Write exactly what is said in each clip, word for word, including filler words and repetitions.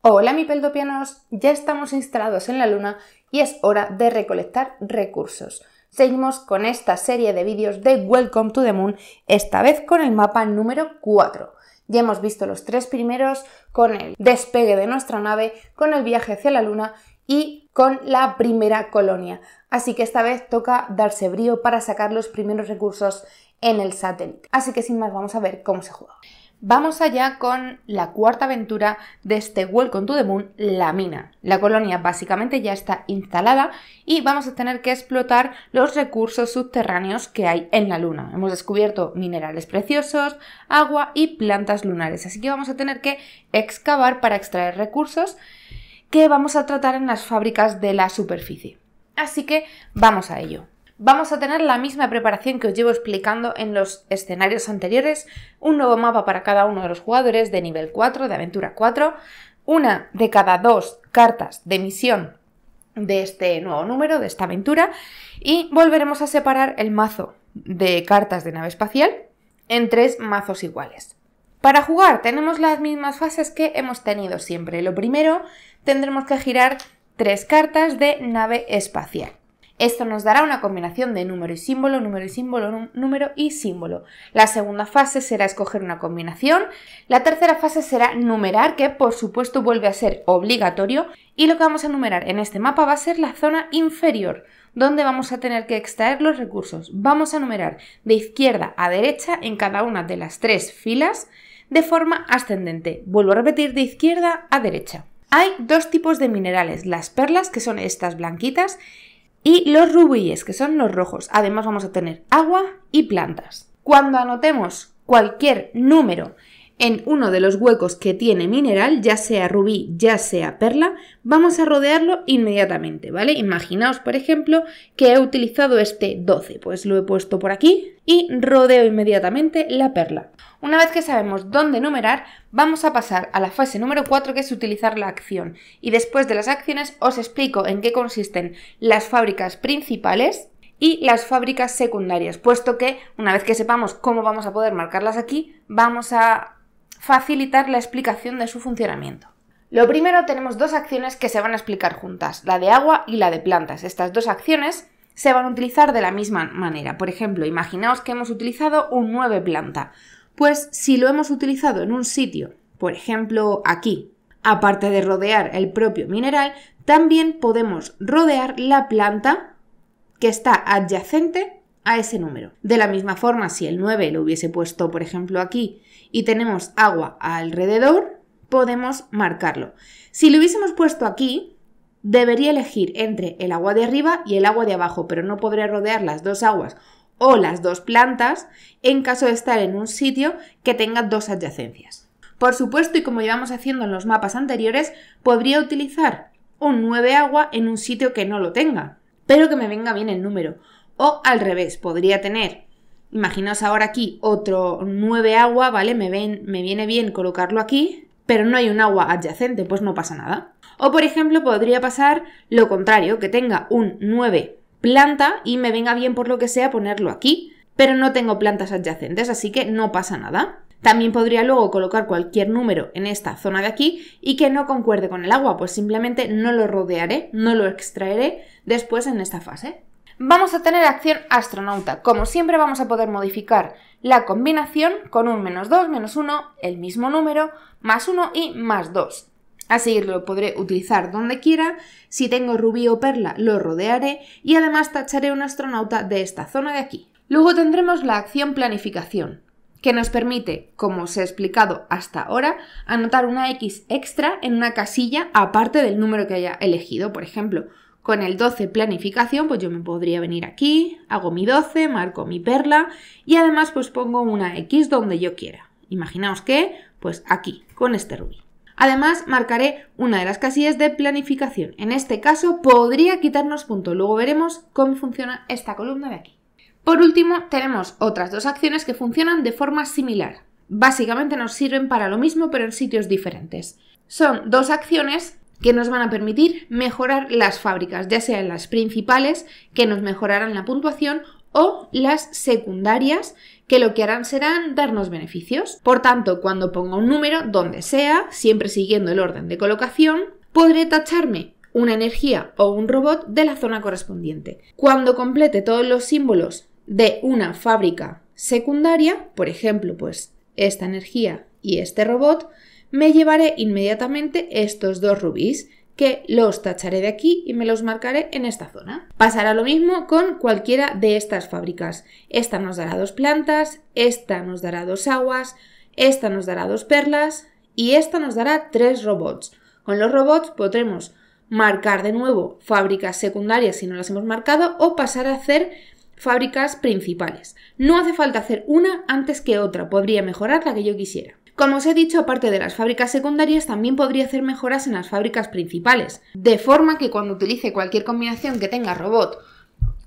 Hola Meepletopia, ya estamos instalados en la Luna y es hora de recolectar recursos. Seguimos con esta serie de vídeos de Welcome to the Moon, esta vez con el mapa número cuatro. Ya hemos visto los tres primeros con el despegue de nuestra nave, con el viaje hacia la Luna y con la primera colonia. Así que esta vez toca darse brío para sacar los primeros recursos en el satélite. Así que sin más vamos a ver cómo se juega. Vamos allá con la cuarta aventura de este Welcome to the Moon, La Mina. La colonia básicamente ya está instalada y vamos a tener que explotar los recursos subterráneos que hay en la Luna. Hemos descubierto minerales preciosos, agua y plantas lunares, así que vamos a tener que excavar para extraer recursos que vamos a tratar en las fábricas de la superficie. Así que vamos a ello. Vamos a tener la misma preparación que os llevo explicando en los escenarios anteriores, un nuevo mapa para cada uno de los jugadores de nivel cuatro, de aventura cuatro, una de cada dos cartas de misión de este nuevo número, de esta aventura, y volveremos a separar el mazo de cartas de nave espacial en tres mazos iguales. Para jugar tenemos las mismas fases que hemos tenido siempre. Lo primero, tendremos que girar tres cartas de nave espacial. Esto nos dará una combinación de número y símbolo, número y símbolo, número y símbolo. La segunda fase será escoger una combinación. La tercera fase será numerar, que por supuesto vuelve a ser obligatorio. Y lo que vamos a numerar en este mapa va a ser la zona inferior, donde vamos a tener que extraer los recursos. Vamos a numerar de izquierda a derecha en cada una de las tres filas de forma ascendente. Vuelvo a repetir, de izquierda a derecha. Hay dos tipos de minerales, las perlas, que son estas blanquitas, y los rubíes, que son los rojos. Además vamos a tener agua y plantas. Cuando anotemos cualquier número en uno de los huecos que tiene mineral, ya sea rubí, ya sea perla, vamos a rodearlo inmediatamente, ¿vale? Imaginaos, por ejemplo, que he utilizado este doce, pues lo he puesto por aquí y rodeo inmediatamente la perla. Una vez que sabemos dónde numerar, vamos a pasar a la fase número cuatro, que es utilizar la acción. Y después de las acciones os explico en qué consisten las fábricas principales y las fábricas secundarias, puesto que una vez que sepamos cómo vamos a poder marcarlas aquí, vamos a facilitar la explicación de su funcionamiento. Lo primero, tenemos dos acciones que se van a explicar juntas, la de agua y la de plantas. Estas dos acciones se van a utilizar de la misma manera. Por ejemplo, imaginaos que hemos utilizado un nueve planta. Pues si lo hemos utilizado en un sitio, por ejemplo aquí, aparte de rodear el propio mineral, también podemos rodear la planta que está adyacente a ese número. De la misma forma, si el nueve lo hubiese puesto, por ejemplo, aquí y tenemos agua alrededor, podemos marcarlo. Si lo hubiésemos puesto aquí, debería elegir entre el agua de arriba y el agua de abajo, pero no podré rodear las dos aguas o las dos plantas en caso de estar en un sitio que tenga dos adyacencias. Por supuesto, y como llevamos haciendo en los mapas anteriores, podría utilizar un nueve agua en un sitio que no lo tenga, pero que me venga bien el número. O al revés, podría tener, imaginaos ahora aquí, otro nueve agua, ¿vale? Me, ven, me viene bien colocarlo aquí, pero no hay un agua adyacente, pues no pasa nada. O por ejemplo, podría pasar lo contrario, que tenga un nueve planta y me venga bien por lo que sea ponerlo aquí, pero no tengo plantas adyacentes, así que no pasa nada. También podría luego colocar cualquier número en esta zona de aquí y que no concuerde con el agua, pues simplemente no lo rodearé, no lo extraeré después en esta fase. Vamos a tener acción astronauta. Como siempre vamos a poder modificar la combinación con un menos dos, menos uno, el mismo número, más uno y más dos. Así lo podré utilizar donde quiera. Si tengo rubí o perla lo rodearé y además tacharé un astronauta de esta zona de aquí. Luego tendremos la acción planificación, que nos permite, como os he explicado hasta ahora, anotar una X extra en una casilla aparte del número que haya elegido. Por ejemplo, con el doce planificación, pues yo me podría venir aquí, hago mi doce, marco mi perla y además pues pongo una X donde yo quiera. Imaginaos que, pues aquí, con este rubí. Además marcaré una de las casillas de planificación. En este caso podría quitarnos punto, luego veremos cómo funciona esta columna de aquí. Por último tenemos otras dos acciones que funcionan de forma similar. Básicamente nos sirven para lo mismo pero en sitios diferentes. Son dos acciones que nos van a permitir mejorar las fábricas, ya sean las principales, que nos mejorarán la puntuación, o las secundarias, que lo que harán serán darnos beneficios. Por tanto, cuando ponga un número, donde sea, siempre siguiendo el orden de colocación, podré tacharme una energía o un robot de la zona correspondiente. Cuando complete todos los símbolos de una fábrica secundaria, por ejemplo, pues esta energía y este robot, me llevaré inmediatamente estos dos rubíes, que los tacharé de aquí y me los marcaré en esta zona. Pasará lo mismo con cualquiera de estas fábricas. Esta nos dará dos plantas, esta nos dará dos aguas, esta nos dará dos perlas y esta nos dará tres robots. Con los robots podremos marcar de nuevo fábricas secundarias si no las hemos marcado o pasar a hacer fábricas principales. No hace falta hacer una antes que otra, podría mejorar la que yo quisiera. Como os he dicho, aparte de las fábricas secundarias, también podría hacer mejoras en las fábricas principales, de forma que cuando utilice cualquier combinación que tenga robot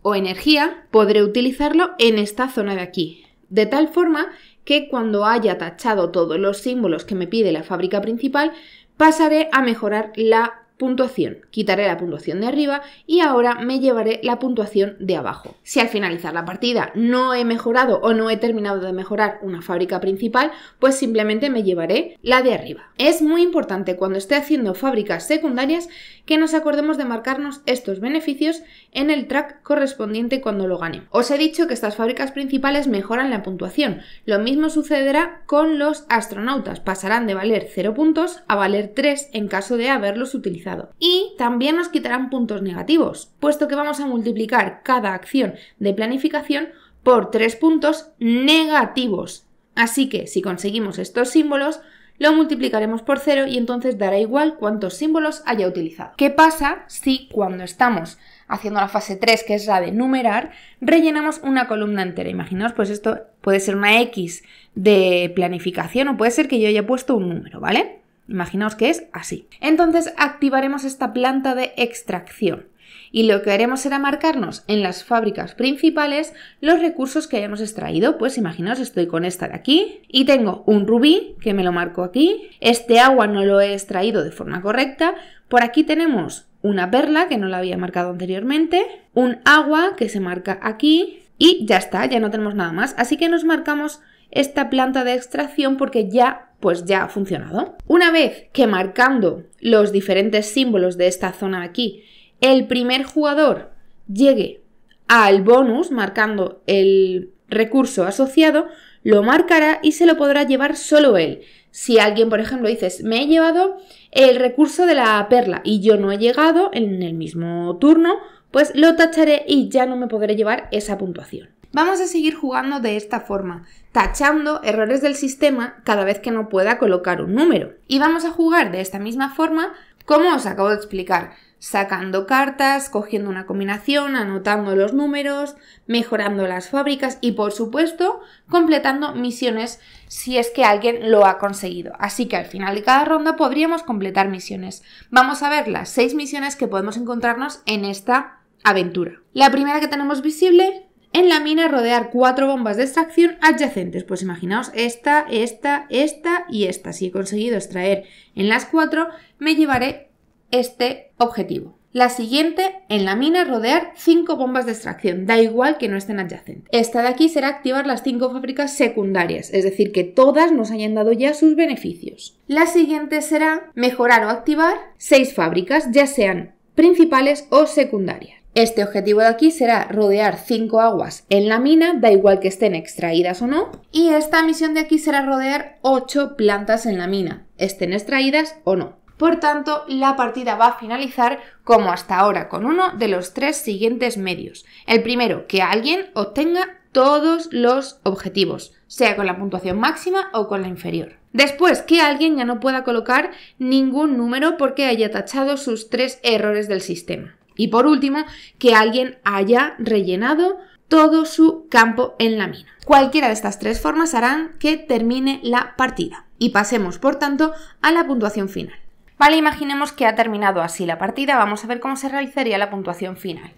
o energía, podré utilizarlo en esta zona de aquí, de tal forma que cuando haya tachado todos los símbolos que me pide la fábrica principal, pasaré a mejorar la puntuación. Quitaré la puntuación de arriba y ahora me llevaré la puntuación de abajo. Si al finalizar la partida no he mejorado o no he terminado de mejorar una fábrica principal, pues simplemente me llevaré la de arriba. Es muy importante cuando esté haciendo fábricas secundarias que nos acordemos de marcarnos estos beneficios en el track correspondiente cuando lo ganemos. Os he dicho que estas fábricas principales mejoran la puntuación. Lo mismo sucederá con los astronautas. Pasarán de valer cero puntos a valer tres en caso de haberlos utilizado. Y también nos quitarán puntos negativos, puesto que vamos a multiplicar cada acción de planificación por tres puntos negativos. Así que si conseguimos estos símbolos, lo multiplicaremos por cero y entonces dará igual cuántos símbolos haya utilizado. ¿Qué pasa si cuando estamos haciendo la fase tres, que es la de numerar, rellenamos una columna entera? Imaginaos, pues esto puede ser una X de planificación o puede ser que yo haya puesto un número, ¿vale? Imaginaos que es así. Entonces activaremos esta planta de extracción y lo que haremos será marcarnos en las fábricas principales los recursos que hayamos extraído. Pues imaginaos, estoy con esta de aquí y tengo un rubí que me lo marco aquí. Este agua no lo he extraído de forma correcta. Por aquí tenemos una perla que no la había marcado anteriormente, un agua que se marca aquí y ya está, ya no tenemos nada más. Así que nos marcamos esta planta de extracción porque ya... pues ya ha funcionado. Una vez que marcando los diferentes símbolos de esta zona de aquí, el primer jugador llegue al bonus marcando el recurso asociado, lo marcará y se lo podrá llevar solo él. Si alguien, por ejemplo, dices, me he llevado el recurso de la perla y yo no he llegado en el mismo turno, pues lo tacharé y ya no me podré llevar esa puntuación. Vamos a seguir jugando de esta forma, tachando errores del sistema cada vez que no pueda colocar un número. Y vamos a jugar de esta misma forma, como os acabo de explicar, sacando cartas, cogiendo una combinación, anotando los números, mejorando las fábricas y, por supuesto, completando misiones si es que alguien lo ha conseguido. Así que al final de cada ronda podríamos completar misiones. Vamos a ver las seis misiones que podemos encontrarnos en esta aventura. La primera que tenemos visible... en la mina, rodear cuatro bombas de extracción adyacentes. Pues imaginaos esta, esta, esta y esta. Si he conseguido extraer en las cuatro, me llevaré este objetivo. La siguiente, en la mina, rodear cinco bombas de extracción. Da igual que no estén adyacentes. Esta de aquí será activar las cinco fábricas secundarias, es decir, que todas nos hayan dado ya sus beneficios. La siguiente será mejorar o activar seis fábricas, ya sean principales o secundarias. Este objetivo de aquí será rodear cinco aguas en la mina, da igual que estén extraídas o no. Y esta misión de aquí será rodear ocho plantas en la mina, estén extraídas o no. Por tanto, la partida va a finalizar como hasta ahora, con uno de los tres siguientes medios. El primero, que alguien obtenga todos los objetivos, sea con la puntuación máxima o con la inferior. Después, que alguien ya no pueda colocar ningún número porque haya tachado sus tres errores del sistema. Y por último, que alguien haya rellenado todo su campo en la mina. Cualquiera de estas tres formas harán que termine la partida. Y pasemos, por tanto, a la puntuación final. Vale, imaginemos que ha terminado así la partida. Vamos a ver cómo se realizaría la puntuación final.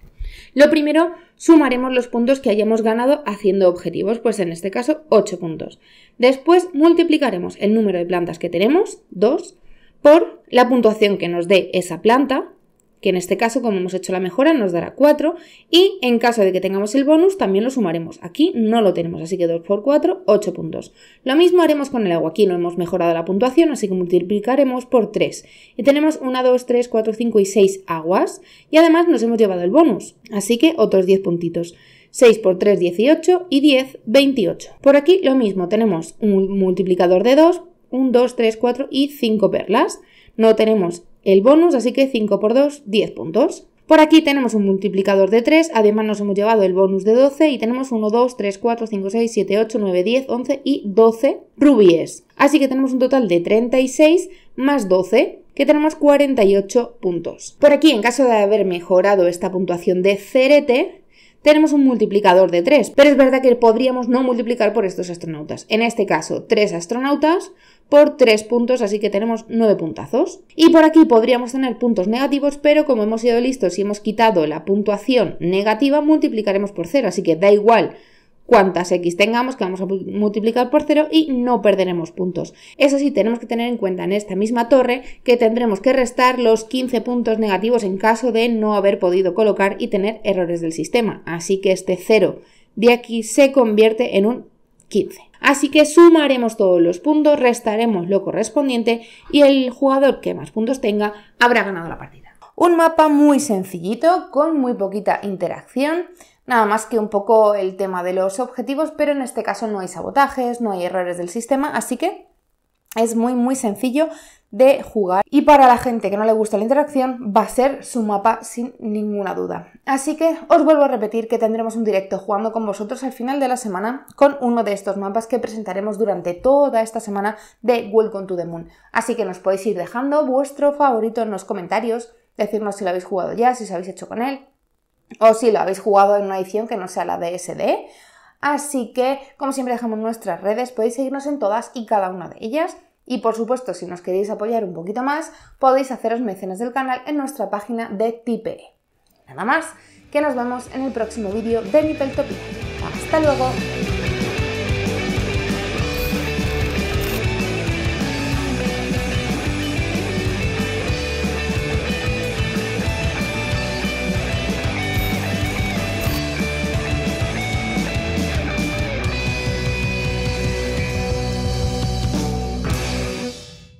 Lo primero, sumaremos los puntos que hayamos ganado haciendo objetivos, pues en este caso ocho puntos. Después multiplicaremos el número de plantas que tenemos, dos, por la puntuación que nos dé esa planta, que en este caso, como hemos hecho la mejora, nos dará cuatro, y en caso de que tengamos el bonus también lo sumaremos. Aquí no lo tenemos, así que dos por cuatro, ocho puntos. Lo mismo haremos con el agua, aquí no hemos mejorado la puntuación, así que multiplicaremos por tres. Y tenemos una, dos, tres, cuatro, cinco y seis aguas, y además nos hemos llevado el bonus, así que otros diez puntitos. seis por tres, dieciocho y diez, veintiocho. Por aquí lo mismo, tenemos un multiplicador de dos, uno, dos, tres, cuatro y cinco perlas. No tenemos el bonus, así que cinco por dos, diez puntos. Por aquí tenemos un multiplicador de tres, además nos hemos llevado el bonus de doce y tenemos uno, dos, tres, cuatro, cinco, seis, siete, ocho, nueve, diez, once y doce rubíes. Así que tenemos un total de treinta y seis más doce, que tenemos cuarenta y ocho puntos. Por aquí, en caso de haber mejorado esta puntuación de cerete, tenemos un multiplicador de tres, pero es verdad que podríamos no multiplicar por estos astronautas. En este caso, tres astronautas por tres puntos, así que tenemos nueve puntazos. Y por aquí podríamos tener puntos negativos, pero como hemos sido listos y hemos quitado la puntuación negativa, multiplicaremos por cero, así que da igual cuántas X tengamos, que vamos a multiplicar por cero y no perderemos puntos. Eso sí, tenemos que tener en cuenta en esta misma torre que tendremos que restar los quince puntos negativos en caso de no haber podido colocar y tener errores del sistema. Así que este cero de aquí se convierte en un quince. Así que sumaremos todos los puntos, restaremos lo correspondiente y el jugador que más puntos tenga habrá ganado la partida. Un mapa muy sencillito, con muy poquita interacción. Nada más que un poco el tema de los objetivos, pero en este caso no hay sabotajes, no hay errores del sistema, así que es muy muy sencillo de jugar. Y para la gente que no le gusta la interacción, va a ser su mapa sin ninguna duda. Así que os vuelvo a repetir que tendremos un directo jugando con vosotros al final de la semana con uno de estos mapas que presentaremos durante toda esta semana de Welcome to the Moon. Así que nos podéis ir dejando vuestro favorito en los comentarios, decirnos si lo habéis jugado ya, si os habéis hecho con él, o si lo habéis jugado en una edición que no sea la de S D. Así que, como siempre, dejamos nuestras redes, podéis seguirnos en todas y cada una de ellas. Y por supuesto, si nos queréis apoyar un poquito más, podéis haceros mecenas del canal en nuestra página de Tipee. Nada más, que nos vemos en el próximo vídeo de Meepletopia. ¡Hasta luego!